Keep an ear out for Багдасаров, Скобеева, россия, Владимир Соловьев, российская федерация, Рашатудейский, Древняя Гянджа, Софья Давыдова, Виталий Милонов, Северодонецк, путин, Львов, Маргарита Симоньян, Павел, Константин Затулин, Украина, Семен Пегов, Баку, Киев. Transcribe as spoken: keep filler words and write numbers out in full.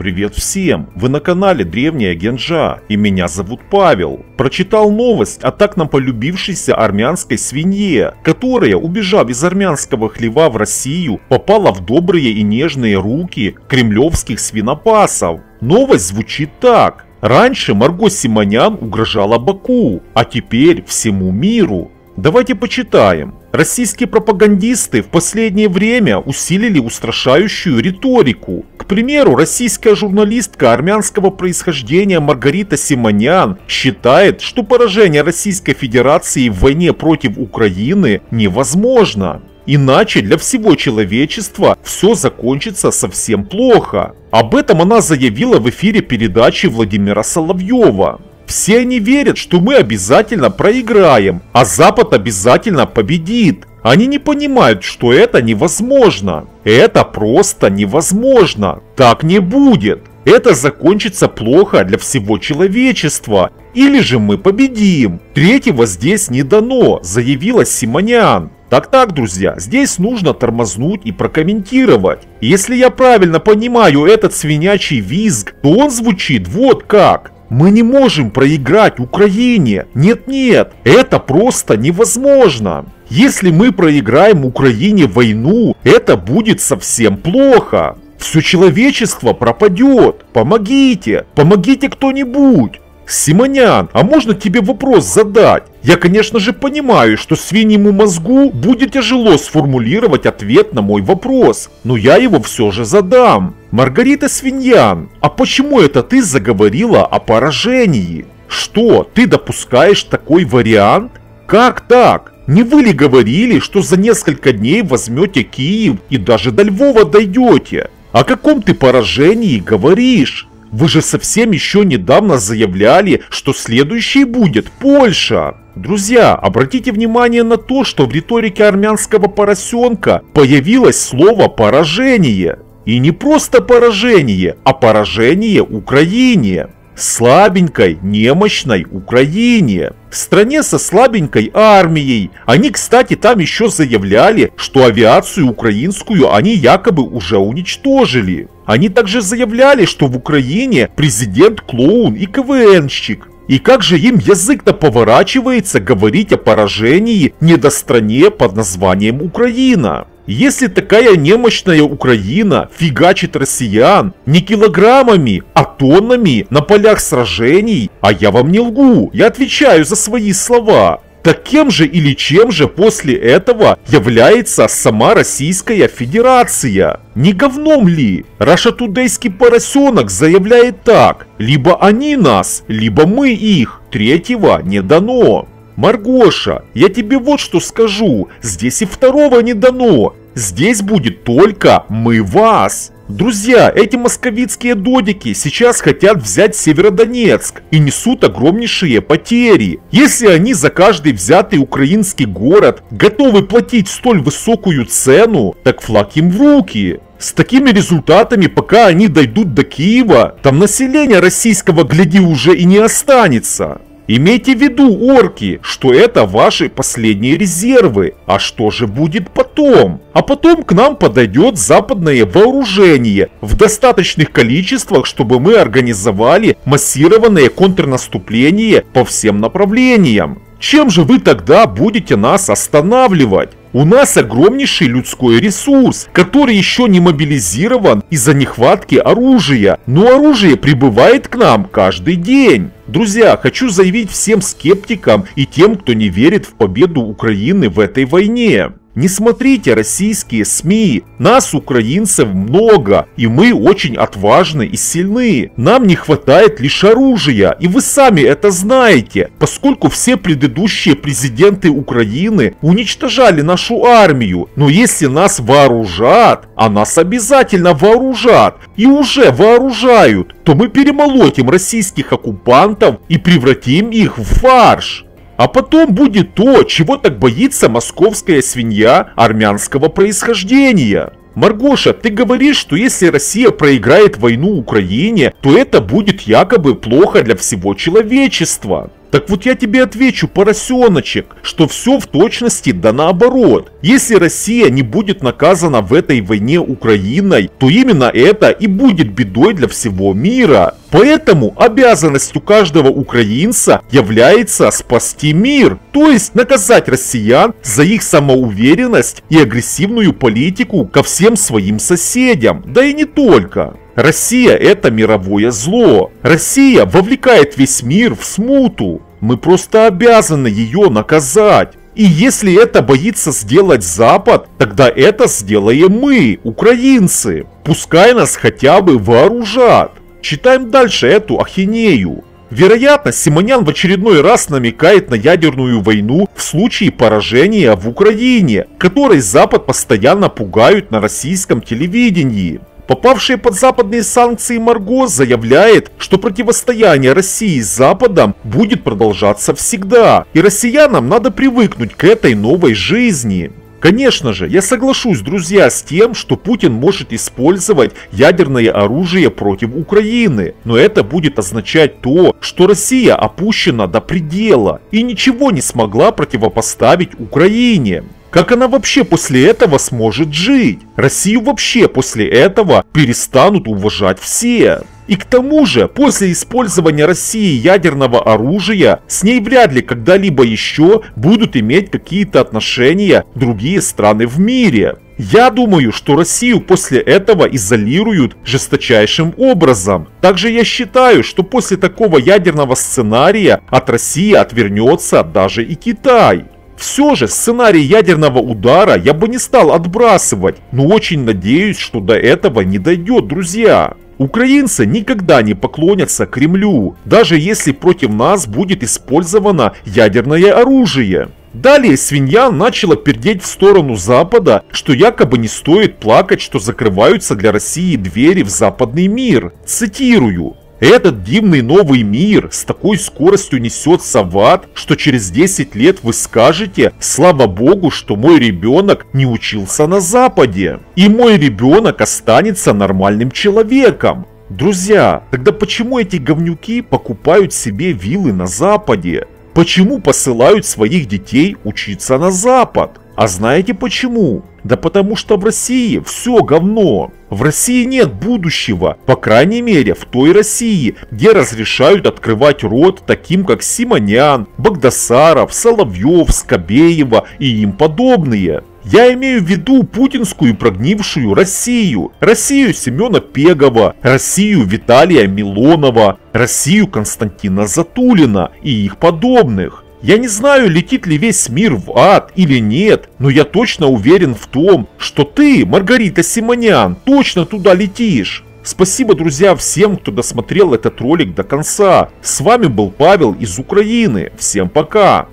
Привет всем! Вы на канале Древняя Гянджа, и меня зовут Павел. Прочитал новость о так нам полюбившейся армянской свинье, которая, убежав из армянского хлева в Россию, попала в добрые и нежные руки кремлевских свинопасов. Новость звучит так. Раньше Марго Симоньян угрожала Баку, а теперь всему миру. Давайте почитаем. Российские пропагандисты в последнее время усилили устрашающую риторику. К примеру, российская журналистка армянского происхождения Маргарита Симоньян считает, что поражение Российской Федерации в войне против Украины невозможно. Иначе для всего человечества все закончится совсем плохо. Об этом она заявила в эфире передачи Владимира Соловьева. Все они верят, что мы обязательно проиграем, а Запад обязательно победит. Они не понимают, что это невозможно. Это просто невозможно. Так не будет. Это закончится плохо для всего человечества. Или же мы победим. Третьего здесь не дано, заявила Симоньян. Так-так, друзья, здесь нужно тормознуть и прокомментировать. Если я правильно понимаю этот свинячий визг, то он звучит вот как. Мы не можем проиграть Украине. Нет-нет, это просто невозможно. Если мы проиграем Украине войну, это будет совсем плохо. Все человечество пропадет. Помогите, помогите кто-нибудь. Симоньян, а можно тебе вопрос задать? Я, конечно же, понимаю, что свиньему мозгу будет тяжело сформулировать ответ на мой вопрос, но я его все же задам. Маргарита Симоньян, а почему это ты заговорила о поражении? Что, ты допускаешь такой вариант? Как так? Не вы ли говорили, что за несколько дней возьмете Киев и даже до Львова дойдете? О каком ты поражении говоришь? Вы же совсем еще недавно заявляли, что следующей будет Польша. Друзья, обратите внимание на то, что в риторике армянского поросенка появилось слово «поражение». И не просто поражение, а поражение Украине. Слабенькой, немощной Украине. Стране со слабенькой армией. Они, кстати, там еще заявляли, что авиацию украинскую они якобы уже уничтожили. Они также заявляли, что в Украине президент клоун и КВНщик. И как же им язык-то поворачивается говорить о поражении недостране под названием Украина? Если такая немощная Украина фигачит россиян не килограммами, а тоннами на полях сражений, а я вам не лгу, я отвечаю за свои слова, так кем же или чем же после этого является сама Российская Федерация? Не говном ли? Раша Тудейский поросенок заявляет так: либо они нас, либо мы их, третьего не дано. Маргоша, я тебе вот что скажу, здесь и второго не дано, здесь будет только «мы вас». Друзья, эти московицкие додики сейчас хотят взять Северодонецк и несут огромнейшие потери. Если они за каждый взятый украинский город готовы платить столь высокую цену, так флаг им в руки. С такими результатами, пока они дойдут до Киева, там население российского, гляди, уже и не останется. Имейте в виду, орки, что это ваши последние резервы. А что же будет потом? А потом к нам подойдет западное вооружение в достаточных количествах, чтобы мы организовали массированное контрнаступление по всем направлениям. Чем же вы тогда будете нас останавливать? У нас огромнейший людской ресурс, который еще не мобилизирован из-за нехватки оружия, но оружие прибывает к нам каждый день. Друзья, хочу заявить всем скептикам и тем, кто не верит в победу Украины в этой войне. Не смотрите российские СМИ, нас, украинцев, много, и мы очень отважны и сильны. Нам не хватает лишь оружия, и вы сами это знаете, поскольку все предыдущие президенты Украины уничтожали нашу армию. Но если нас вооружат, а нас обязательно вооружат, и уже вооружают, то мы перемолотим российских оккупантов и превратим их в фарш. А потом будет то, чего так боится московская свинья армянского происхождения. Маргоша, ты говоришь, что если Россия проиграет войну Украине, то это будет якобы плохо для всего человечества. Так вот я тебе отвечу, поросеночек, что все в точности да наоборот. Если Россия не будет наказана в этой войне Украиной, то именно это и будет бедой для всего мира. Поэтому обязанностью каждого украинца является спасти мир, то есть наказать россиян за их самоуверенность и агрессивную политику ко всем своим соседям, да и не только. Россия – это мировое зло. Россия вовлекает весь мир в смуту. Мы просто обязаны ее наказать. И если это боится сделать Запад, тогда это сделаем мы, украинцы. Пускай нас хотя бы вооружат. Читаем дальше эту ахинею. Вероятно, Симоньян в очередной раз намекает на ядерную войну в случае поражения в Украине, которой Запад постоянно пугают на российском телевидении. Попавшие под западные санкции Марго заявляет, что противостояние России с Западом будет продолжаться всегда, и россиянам надо привыкнуть к этой новой жизни. Конечно же, я соглашусь, друзья, с тем, что Путин может использовать ядерное оружие против Украины, но это будет означать то, что Россия опущена до предела и ничего не смогла противопоставить Украине. Как она вообще после этого сможет жить? Россию вообще после этого перестанут уважать все. И к тому же, после использования России ядерного оружия, с ней вряд ли когда-либо еще будут иметь какие-то отношения другие страны в мире. Я думаю, что Россию после этого изолируют жесточайшим образом. Также я считаю, что после такого ядерного сценария от России отвернется даже и Китай. Все же сценарий ядерного удара я бы не стал отбрасывать, но очень надеюсь, что до этого не дойдет, друзья. Украинцы никогда не поклонятся Кремлю, даже если против нас будет использовано ядерное оружие. Далее Симоньян начала пердеть в сторону Запада, что якобы не стоит плакать, что закрываются для России двери в западный мир. Цитирую. Этот дивный новый мир с такой скоростью несется в ад, что через десять лет вы скажете: слава богу, что мой ребенок не учился на Западе, и мой ребенок останется нормальным человеком. Друзья, тогда почему эти говнюки покупают себе виллы на Западе? Почему посылают своих детей учиться на Запад? А знаете почему? Да потому что в России все говно. В России нет будущего, по крайней мере в той России, где разрешают открывать рот таким как Симоньян, Багдасаров, Соловьев, Скобеева и им подобные. Я имею в виду путинскую прогнившую Россию, Россию Семена Пегова, Россию Виталия Милонова, Россию Константина Затулина и их подобных. Я не знаю, летит ли весь мир в ад или нет, но я точно уверен в том, что ты, Маргарита Симоньян, точно туда летишь. Спасибо, друзья, всем, кто досмотрел этот ролик до конца. С вами был Павел из Украины. Всем пока.